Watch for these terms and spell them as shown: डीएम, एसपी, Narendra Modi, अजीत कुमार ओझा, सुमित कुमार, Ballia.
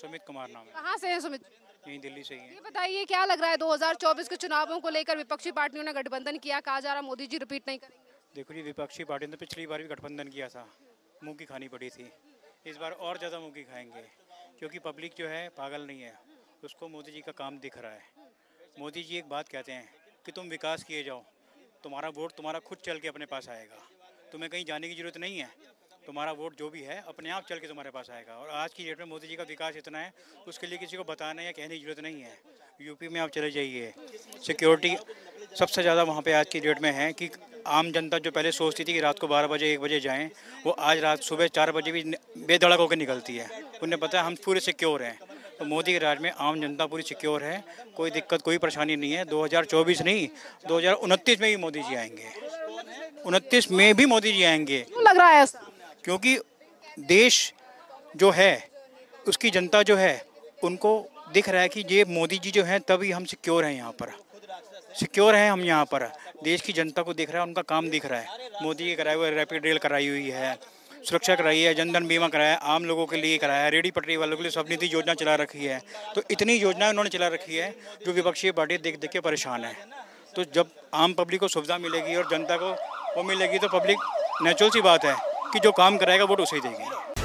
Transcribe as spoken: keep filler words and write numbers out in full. सुमित कुमार नाम है। कहाँ से हैं सुमित? यहीं दिल्ली से ही हैं। ये बताइए क्या लग रहा है दो हज़ार चौबीस के चुनावों को लेकर विपक्षी पार्टियों ने गठबंधन किया, कहा जा रहा मोदी जी रिपीट नहीं करेंगे। देखो जी, विपक्षी पार्टियों ने पिछली बार भी गठबंधन किया था, मुँह की खानी पड़ी थी। इस बार और ज़्यादा मुँह की खाएंगे क्योंकि पब्लिक जो है पागल नहीं है, उसको मोदी जी का काम दिख रहा है। मोदी जी एक बात कहते हैं कि तुम विकास किए जाओ, तुम्हारा वोट तुम्हारा खुद चल के अपने पास आएगा, तुम्हें कहीं जाने की ज़रूरत नहीं है, तुम्हारा वोट जो भी है अपने आप चल के तुम्हारे पास आएगा। और आज की डेट में मोदी जी का विकास इतना है, उसके लिए किसी को बताने या कहने की जरूरत नहीं है। यूपी में आप चले जाइए, सिक्योरिटी सबसे ज़्यादा वहाँ पे आज की डेट में है कि आम जनता जो पहले सोचती थी कि रात को बारह बजे एक बजे जाएँ, वो आज रात सुबह चार बजे भी बेधड़क होकर निकलती है। उन्हें पता है हम पूरे सिक्योर हैं। तो मोदी के राज में आम जनता पूरी सिक्योर है, कोई दिक्कत कोई परेशानी नहीं है। दो हज़ार चौबीस नहीं, दो हज़ार उनतीस में भी मोदी जी आएंगे, उनतीस में भी मोदी जी आएंगे। लग रहा है ऐसा क्योंकि देश जो है उसकी जनता जो है उनको दिख रहा है कि ये मोदी जी जो हैं तभी हम सिक्योर हैं, यहाँ पर सिक्योर हैं हम। यहाँ पर देश की जनता को दिख रहा है, उनका काम दिख रहा है। मोदी जी कराए हुए रैपिड रेल कराई हुई है, सुरक्षा कराई है, जनधन बीमा कराया, आम लोगों के लिए कराया है, रेडी पटरी वालों के लिए सब नीति योजना चला रखी है। तो इतनी योजनाएं उन्होंने चला रखी है जो विपक्षी पार्टी देख देख के परेशान है। तो जब आम पब्लिक को सुविधा मिलेगी और जनता को वो मिलेगी तो पब्लिक नेचुरल सी बात है कि जो काम कराएगा वोट उसे ही देगी।